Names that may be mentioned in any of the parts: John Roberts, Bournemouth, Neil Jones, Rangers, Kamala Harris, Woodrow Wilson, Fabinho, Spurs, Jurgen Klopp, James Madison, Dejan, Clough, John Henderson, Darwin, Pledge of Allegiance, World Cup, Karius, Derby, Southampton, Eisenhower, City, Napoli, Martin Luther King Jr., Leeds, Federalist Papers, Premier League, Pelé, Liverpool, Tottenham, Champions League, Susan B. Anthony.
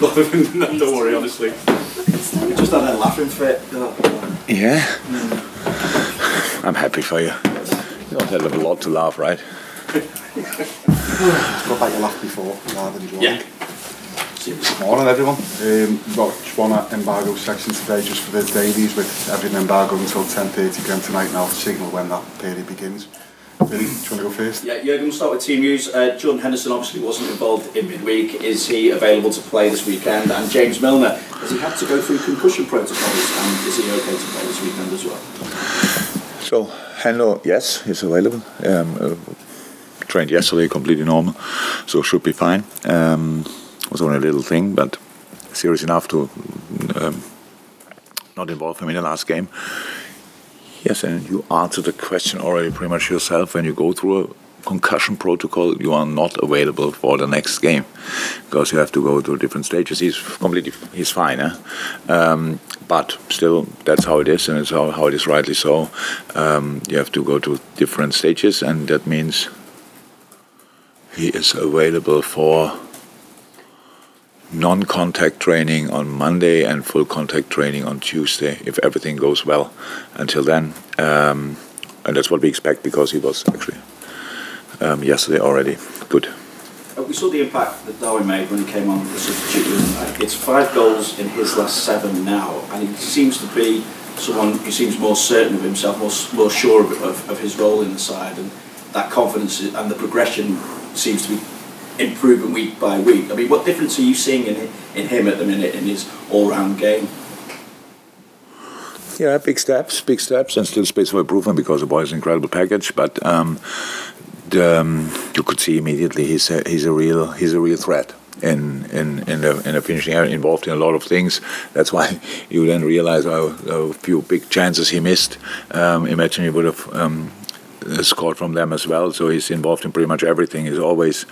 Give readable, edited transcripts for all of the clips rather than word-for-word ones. Nothing than that, don't worry, honestly. Just had a laughing fit. Yeah. I'm happy for you. You've had a lot to laugh, right? It's not like you laughed before, rather than drunk. Good morning, everyone. Well, just one embargo section today, just for the dailies, with everything embargoed until 10:30 p.m. tonight, and I'll signal when that period begins. Billy, do you want to go first? Yeah, Jurgen, we'll start with team news. John Henderson obviously wasn't involved in midweek. Is he available to play this weekend? And James Milner, has he had to go through concussion protocols, and is he okay to play this weekend as well? So, Hendo, yes, he's available. Trained yesterday, completely normal, so should be fine. Was only a little thing, but serious enough to not involve him in the last game. Yes, and you answered the question already pretty much yourself. When you go through a concussion protocol, you are not available for the next game because you have to go to different stages. He's fine, eh? But still, that's how it is, and it's how it is, rightly so. You have to go to different stages, and that means he is available for non-contact training on Monday and full contact training on Tuesday, if everything goes well until then. And that's what we expect, because he was actually yesterday already good. We saw the impact that Darwin made when he came on for a substitute. It's 5 goals in his last 7 now, and he seems to be someone who seems more certain of himself, more sure of his role in the side, and that confidence and the progression seems to be improving week by week. I mean, what difference are you seeing in him at the minute, in his all-round game? Yeah, big steps, and still space for improvement, because the boy is an incredible package. But you could see immediately he's a real threat in the finishing area, involved in a lot of things. That's why you then realize how few big chances he missed. Imagine he would have scored from them as well, so he's involved in pretty much everything. He's always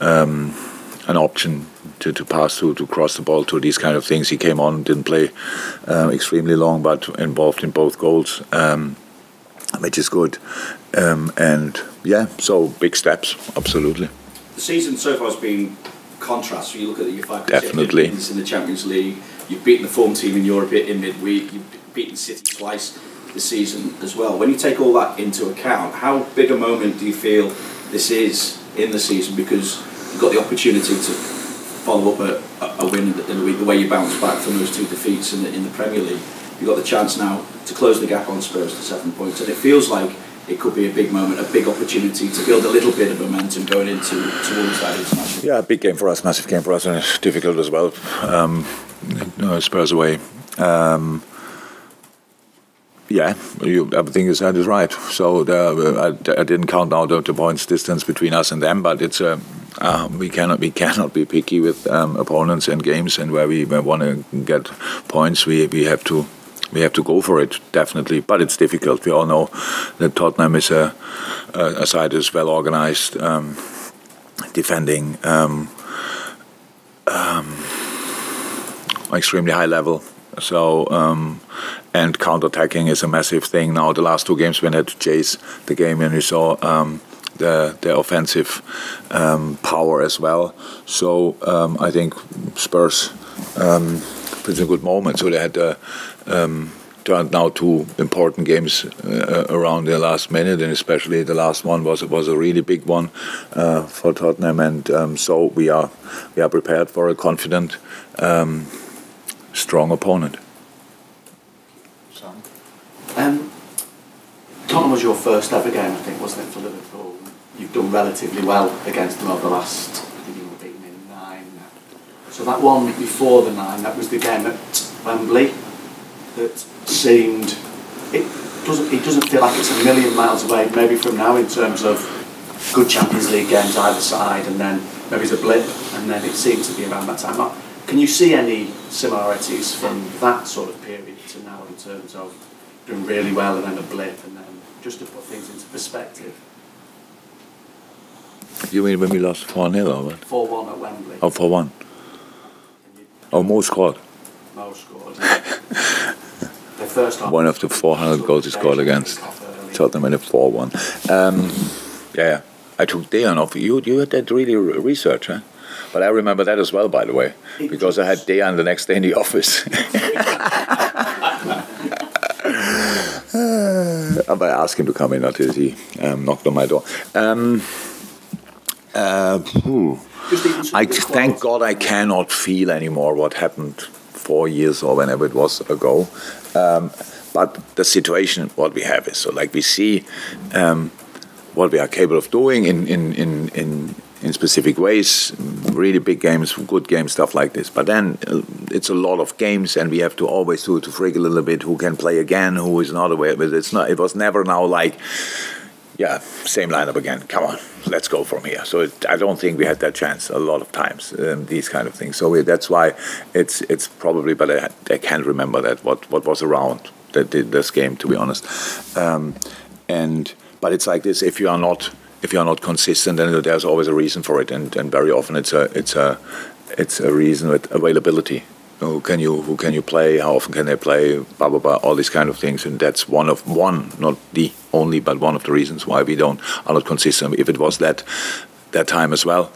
an option to pass through, to cross the ball, to these kind of things. He came on, didn't play extremely long, but involved in both goals, which is good. And yeah, so big steps, absolutely. The season so far has been contrast. You look at your 5 definitely in the Champions League, you've beaten the form team in Europe in midweek, you've beaten City twice the season as well. When you take all that into account, how big a moment do you feel this is in the season, because you've got the opportunity to follow up a win in the week, the way you bounce back from those 2 defeats in the Premier League? You've got the chance now to close the gap on Spurs to 7 points, and it feels like it could be a big moment, a big opportunity to build a little bit of momentum going towards that international. Yeah, big game for us, massive game for us, and it's difficult as well. Spurs away. Yeah, everything you said is right. So I didn't count out the points distance between us and them, but it's we cannot be picky with opponents and games, and where we want to get points, we have to go for it, definitely. But it's difficult. We all know that Tottenham is a side that's well organized, defending, extremely high level. So and counter-attacking is a massive thing now. The last 2 games, we had to chase the game, and we saw their offensive power as well. So I think Spurs put in a good moment. So they had turned now 2 important games around the last minute, and especially the last one was a really big one for Tottenham. And so we are prepared for a confident, strong opponent. Tottenham was your first ever game, I think, wasn't it, for Liverpool? You've done relatively well against them over the last, I think you were beaten in 9. So that one before the 9, that was the game at Wembley that seemed, it doesn't feel like it's a million miles away maybe from now, in terms of good Champions League games either side, and then maybe it's a blip, and then it seemed to be around that time. Can you see any similarities from that sort of period to now, in terms of doing really well and then a blip, and then just to put things into perspective? You mean when we lost 4-0 or what? 4-1 at Wembley. Oh, 4-1. Oh, Mo scored. Mo scored. The first one of the 400 goals he scored against Tottenham in a 4-1. Yeah, I took Dejan off. You had that really research, huh? But I remember that as well, by the way, because I had Dejan the next day in the office. But I asked him to come in until he knocked on my door. I thank God I cannot feel anymore what happened 4 years or whenever it was ago. But the situation, what we have is, so like we see what we are capable of doing in specific ways, really big games, good games, stuff like this. But then it's a lot of games, and we have to always do to freak a little bit. Who can play again? Who is not aware? But it's not. It was never now like, yeah, same lineup again. Come on, let's go from here. So I don't think we had that chance a lot of times. These kind of things. So that's why it's probably. But I can't remember that what was around that did this game, to be honest. But it's like this. If you are not consistent, then there's always a reason for it, and very often it's a reason with availability. Who can you play? How often can they play? Blah blah blah. All these kind of things, and that's one, not the only, but one of the reasons why we are not consistent. If it was that time as well,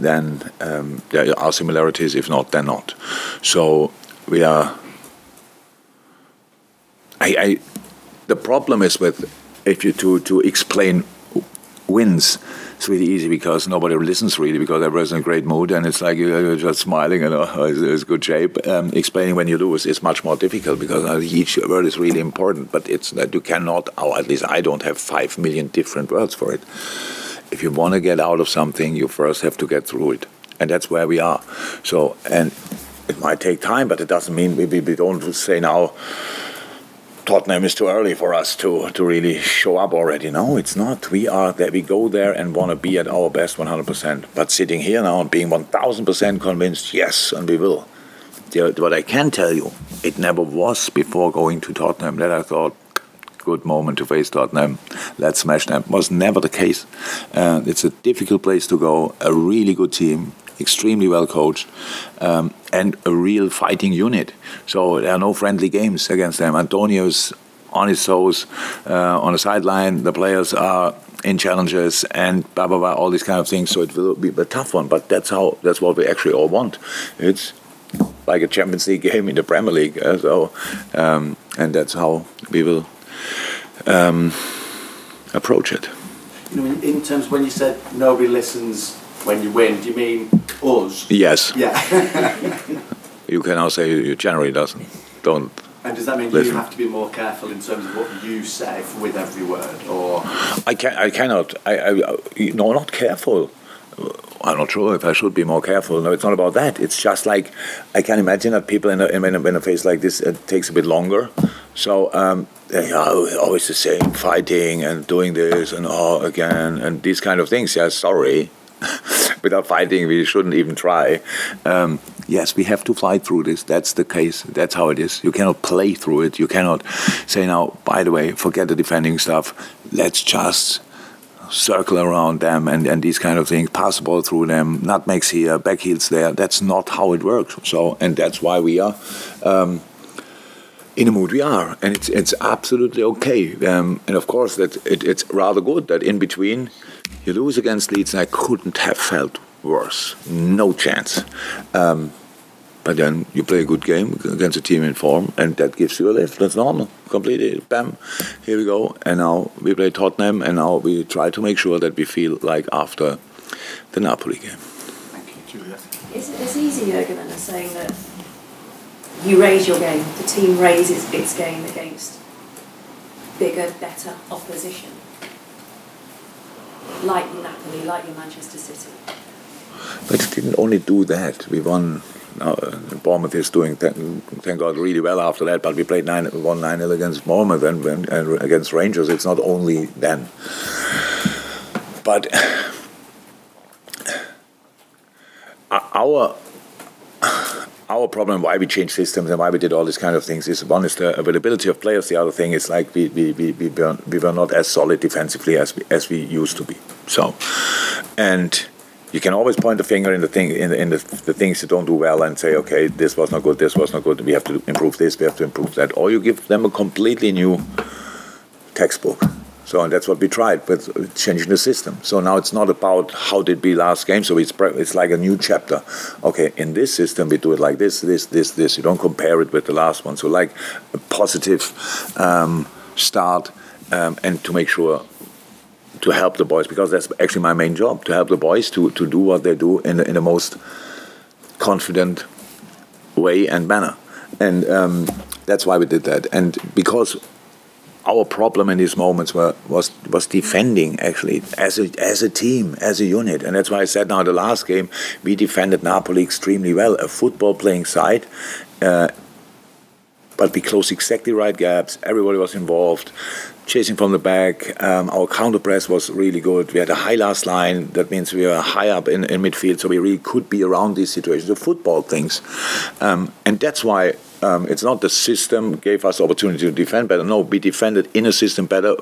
then there are similarities. If not, then not. So we are. The problem is with if you to explain. Wins, it's really easy because nobody listens really, because everyone's in a great mood and it's like you're just smiling and it's good shape. Explaining when you lose is much more difficult because each word is really important, but it's that you cannot, or at least I don't have 5 million different words for it. If you want to get out of something, you first have to get through it, and that's where we are. So, and it might take time, but it doesn't mean we don't say now Tottenham is too early for us to really show up already. No, it's not. We are there. We go there and want to be at our best 100%. But sitting here now and being 1,000% convinced, yes, and we will. What I can tell you, it never was before going to Tottenham that I thought, good moment to face Tottenham, let's smash them. Was never the case. It's a difficult place to go, a really good team, extremely well coached, and a real fighting unit. So there are no friendly games against them. Antonio's on his toes, on the sideline. The players are in challenges and blah blah blah, all these kind of things. So it will be a tough one, but that's what we actually all want. It's like a Champions League game in the Premier League. And that's how we will approach it. You know, in terms of when you said nobody listens. When you win, do you mean us? Yes. Yeah. You can now say you generally don't. And does that mean listen. You have to be more careful in terms of what you say with every word, or? I cannot, not careful. I'm not sure if I should be more careful. No, it's not about that. It's just like I can imagine that people in a phase like this, it takes a bit longer. So they are always the same, fighting and doing this and all again and these kind of things. Yeah, sorry. Without fighting, we shouldn't even try. Yes, we have to fight through this. That's the case. That's how it is. You cannot play through it. You cannot say, now, by the way, forget the defending stuff. Let's just circle around them and these kind of things. Pass the ball through them. Nutmegs here, back heels there. That's not how it works. So, and that's why we are in the mood we are. And it's absolutely okay. And of course, that it's rather good that in between, you lose against Leeds, and I couldn't have felt worse. No chance. But then you play a good game against a team in form, and that gives you a lift. That's normal. Completely. Bam. Here we go. And now we play Tottenham, and now we try to make sure that we feel like after the Napoli game. Thank you, Julia. It's easy, Jurgen, and saying that you raise your game. The team raises its game against bigger, better opposition. Like Napoli, like your Manchester City. But it didn't only do that. We won. Now Bournemouth is doing, thank God, really well after that. But we played 1-9 against Bournemouth and against Rangers. It's not only then. But our problem, why we changed systems and why we did all these kind of things, is one is the availability of players. The other thing is like we were not as solid defensively as we used to be. So, and you can always point the finger in the things you don't do well and say, okay, this was not good, this was not good. We have to improve this, we have to improve that. Or you give them a completely new textbook So that's what we tried with changing the system. So now it's not about how did we last game. So it's like a new chapter. Okay, in this system we do it like this, this, this, this. You don't compare it with the last one. So like a positive start and to make sure to help the boys, because that's actually my main job, to help the boys to do what they do in the most confident way and manner. And that's why we did that. And because our problem in these moments was defending, actually, as a team, as a unit. And that's why I said now the last game, we defended Napoli extremely well, a football-playing side, but we closed exactly right gaps. Everybody was involved, chasing from the back. Our counter-press was really good. We had a high last line. That means we were high up in midfield, so we really could be around these situations, the football things. And that's why it's not the system gave us the opportunity to defend better. No, we defended in a system better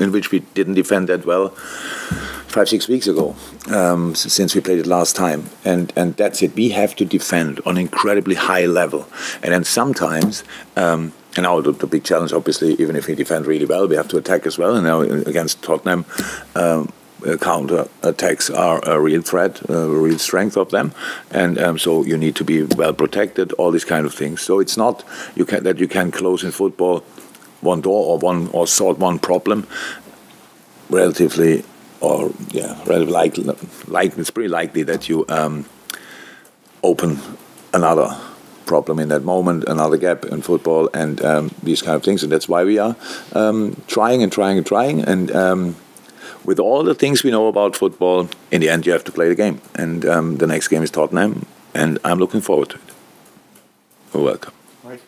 in which we didn't defend that well 5-6 weeks ago, since we played it last time. And that's it. We have to defend on an incredibly high level. And then sometimes, and now the big challenge, obviously, even if we defend really well, we have to attack as well. And now against Tottenham, counter attacks are a real threat, a real strength of them, and so you need to be well protected, all these kind of things. So it's not that you can close in football one door or solve one problem relatively, or yeah, relatively, it's pretty likely that you open another problem in that moment, another gap in football, and these kind of things. And that's why we are trying and trying and trying, and with all the things we know about football, in the end you have to play the game. And the next game is Tottenham, and I'm looking forward to it. You're welcome. Right.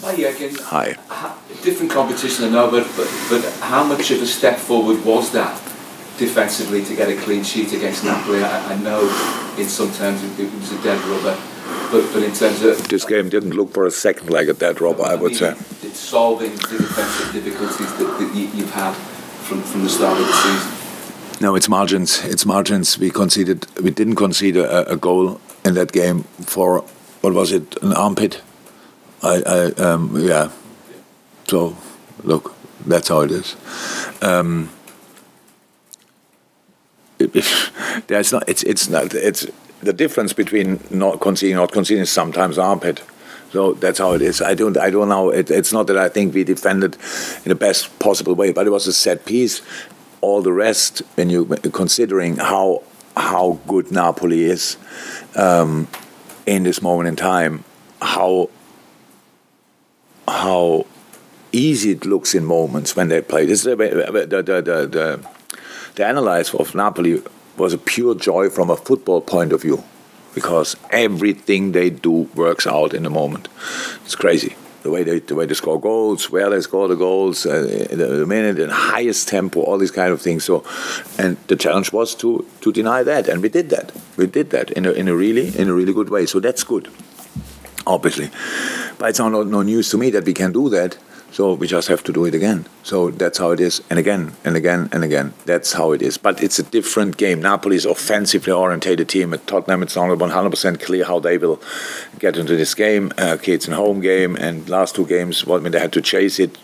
Hi, Jürgen. Hi. Different competition, I know, but how much of a step forward was that defensively to get a clean sheet against Napoli? I know in some terms it was a dead rubber, but in terms of... This game didn't look for a second like a dead rubber, I would say. It's solving the defensive difficulties that you've had from the start of the season. No, it's margins. It's margins. We didn't concede a goal in that game for, what was it, an armpit? Yeah. So, look, that's how it is. It's the difference between not conceding is sometimes an armpit. So that's how it is. I don't know. It's not that I think we defended in the best possible way, but it was a set piece. All the rest, when you considering how good Napoli is in this moment in time, how easy it looks in moments when they play. This is the analysis of Napoli was a pure joy from a football point of view, because everything they do works out in the moment. It's crazy the way they score goals, where they score the goals, the minute and highest tempo, all these kind of things. So, and the challenge was to deny that, and we did that. We did that in a really good way. So that's good, obviously. But it's no news to me that we can do that. So we just have to do it again. So that's how it is, and again, and again, and again. That's how it is. But it's a different game. Napoli is offensively orientated team. At Tottenham, it's not 100% clear how they will get into this game. Okay, it's a home game, and last two games, well, when they had to chase it,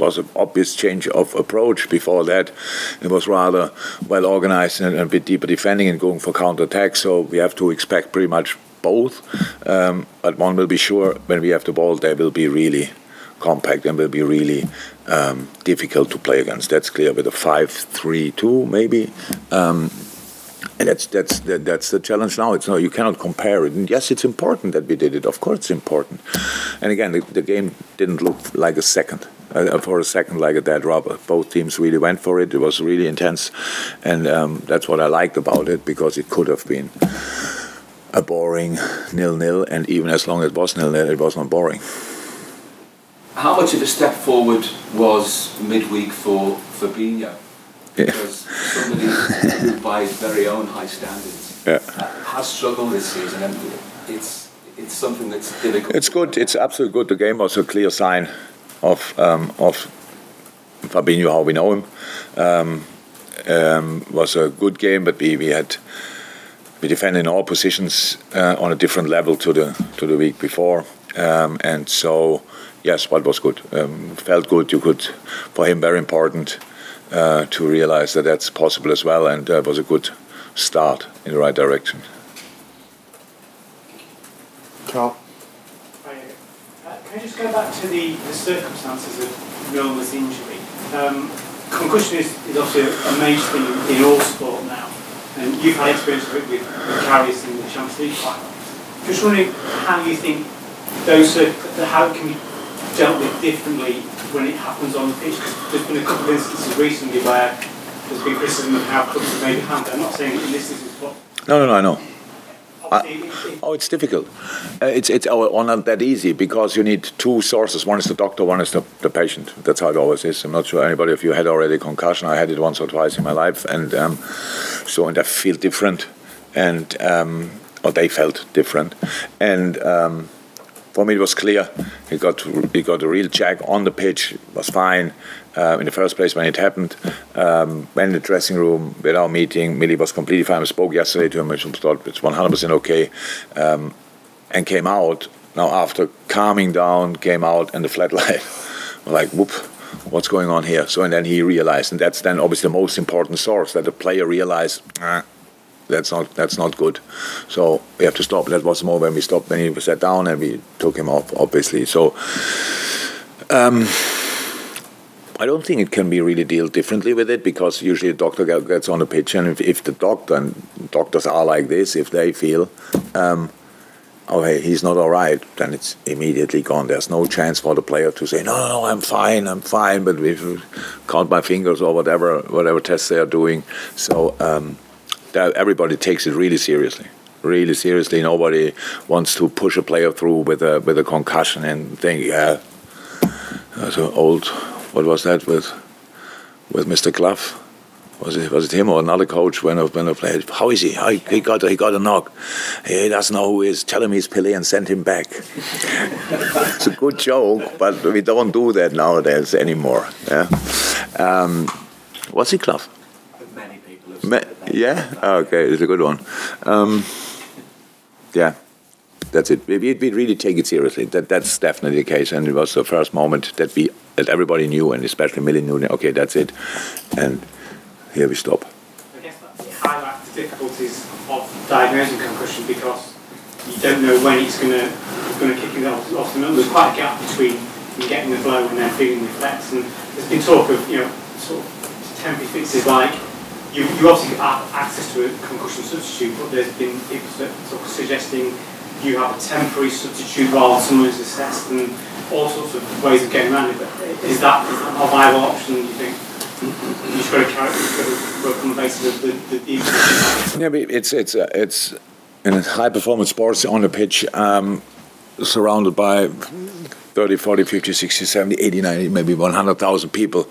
was an obvious change of approach. Before that, it was rather well organized and a bit deeper defending and going for counter-attack. So we have to expect pretty much both. But one will be sure, when we have the ball, they will be really compact and will be really difficult to play against. That's clear, with a 5-3-2 maybe, and that's the challenge now. It's you cannot compare it. And yes, it's important that we did it. Of course, it's important. And again, the game didn't look like a second like a dead rubber. Both teams really went for it. It was really intense, and that's what I liked about it, because it could have been a boring 0-0, and even as long as it was 0-0, it was not boring. How much of a step forward was midweek for Fabinho? Because somebody who, by his very own high standards, has struggled this season, and it's something that's difficult. It's good. It's absolutely good. The game was a clear sign of Fabinho, how we know him. Was a good game, but we defended in all positions on a different level to the week before, and so. Yes, what was good. Felt good. You could, for him, very important to realize that that's possible as well, and it was a good start in the right direction. Carl? Can I just go back to the circumstances of Milner's injury? Concussion is obviously a major thing in all sport now, and you've had experience with it with Karius in the Champions League final. Just wondering how you think those how it can be dealt with differently when it happens on the pitch. There's been a couple of instances recently where there's been criticism of how clubs have made a hand. I'm not saying that in this instance, but no, I know. Oh, it's difficult. It's not that easy because you need two sources. One is the doctor, one is the patient. That's how it always is. I'm not sure anybody of you had already a concussion. I had it once or twice in my life, and so I feel different, and or they felt different, and for me it was clear. He got a real check on the pitch. It was fine in the first place when it happened. Went in the dressing room with our meeting. Millie was completely fine. I spoke yesterday to him. I thought it's 100% okay, and came out. Now after calming down, came out and the flat light. I'm like, whoop, what's going on here? So and then he realized, and that's then obviously the most important source, that the player realized. That's not good. So we have to stop. That was more when we stopped, when he was sat down and we took him off, obviously. So I don't think it can be really dealt differently with it, because usually a doctor gets on the pitch, and if the doctor, and doctors are like this, if they feel, oh, hey, he's not all right, then it's immediately gone. There's no chance for the player to say, no, I'm fine, but we count my fingers or whatever tests they are doing. So everybody takes it really seriously. Really seriously. Nobody wants to push a player through with a concussion and think, yeah, that's an old. What was that with Mr. Clough? Was it him or another coach when a player? How is he? He got a knock. He doesn't know who he is. Tell him he's Pelé and send him back. It's a good joke, but we don't do that nowadays anymore. Yeah. Was he Clough? Yeah. Okay, it's a good one. Yeah, that's it. We really take it seriously. That's definitely the case, and it was the first moment that everybody knew, and especially Millie knew. Okay, that's it, and here we stop. I guess that highlights the difficulties of diagnosing concussion, because you don't know when it's going to kick it off. There's quite a gap between you getting the blow and then feeling the flex, and there's been talk of sort of temporary fixes like. You obviously have access to a concussion substitute, but there's been people sort of suggesting you have a temporary substitute while someone is assessed, and all sorts of ways of getting around it. But is that a viable option, do you think? You've got to work on the basis of the yeah, but it's in high-performance sports on the pitch, surrounded by 30, 40, 50, 60, 70, 80, 90, maybe 100,000 people.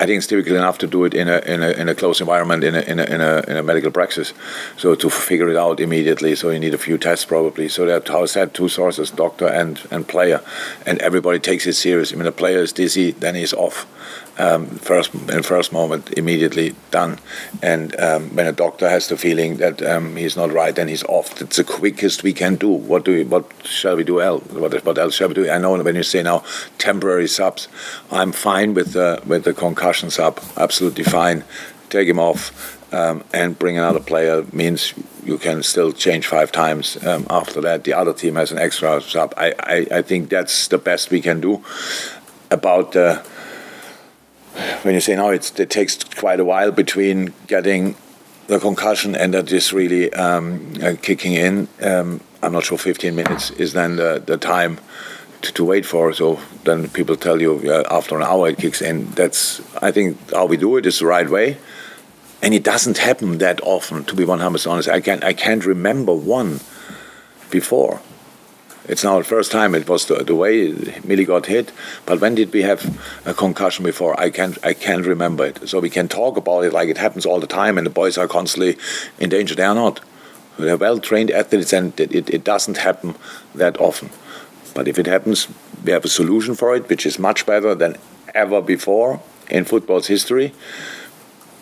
I think it's difficult enough to do it in a close environment in a medical practice, so to figure it out immediately. So you need a few tests probably. So that how I said, two sources, doctor and player, and everybody takes it seriously. I mean, the player is dizzy, then he's off. In the first moment, immediately done. And when a doctor has the feeling that he's not right, then he's off. That's the quickest we can do. What else shall we do? I know when you say now temporary subs, I'm fine with the concussion sub, absolutely fine. Take him off and bring another player. Means you can still change 5 times. After that, the other team has an extra sub. I think that's the best we can do. About when you say now it takes quite a while between getting the concussion and that is really kicking in, I'm not sure 15 minutes is then the time to wait for. So then people tell you after an hour it kicks in. That's, I think, how we do it is the right way. And it doesn't happen that often, to be 100% honest. I can't remember one before. It's now the first time. It was the way Millie got hit. But when did we have a concussion before? I can't remember it. So we can talk about it like it happens all the time, and the boys are constantly in danger. They are not. They're well-trained athletes, and it doesn't happen that often. But if it happens, we have a solution for it, which is much better than ever before in football's history.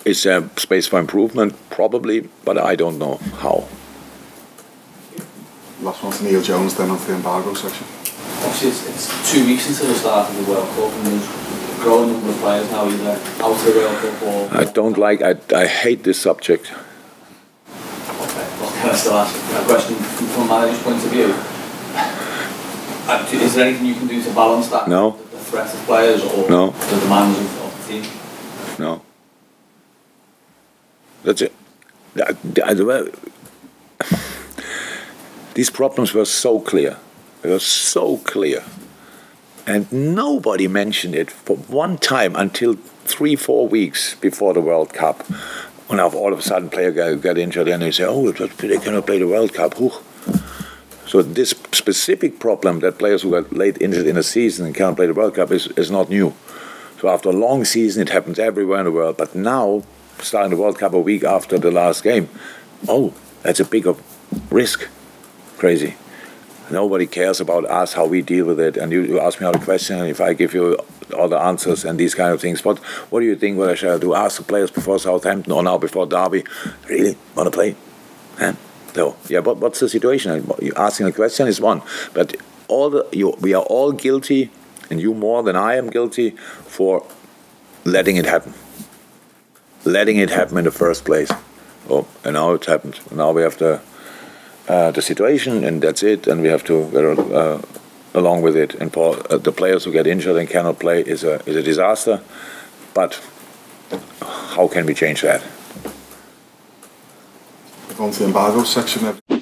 Is there space for improvement? Probably, but I don't know how. Last one to Neil Jones, then on to the embargo section. Obviously, it's 2 weeks until the start of the World Cup, and growing up with players now either? How's the World Cup or... I hate this subject. Okay, well, can I still ask a question from a manager's point of view? Is there anything you can do to balance that? No. The threat of players or no. The demands of the team? No. That's it. These problems were so clear. They were so clear. And nobody mentioned it for one time until 3-4 weeks before the World Cup. When all of a sudden a player got injured and they say, oh, they cannot play the World Cup. So this specific problem that players who got late injured in a season and can't play the World Cup is not new. So after a long season, it happens everywhere in the world. But now, starting the World Cup a week after the last game, oh, that's a bigger risk. Crazy. Nobody cares about us, how we deal with it. And you ask me all the questions, and if I give you all the answers and these kind of things, what do you think? What should I do? Ask the players before Southampton or now before Derby. Really? Want to play? And so, yeah, but what's the situation? Asking a question is one. But we are all guilty, and you more than I am guilty, for letting it happen. Letting it happen in the first place. Oh, and now it's happened. Now we have the situation, and that's it, and we have to go along with it. And for the players who get injured and cannot play is a disaster, but how can we change that? We're going to the embargo section.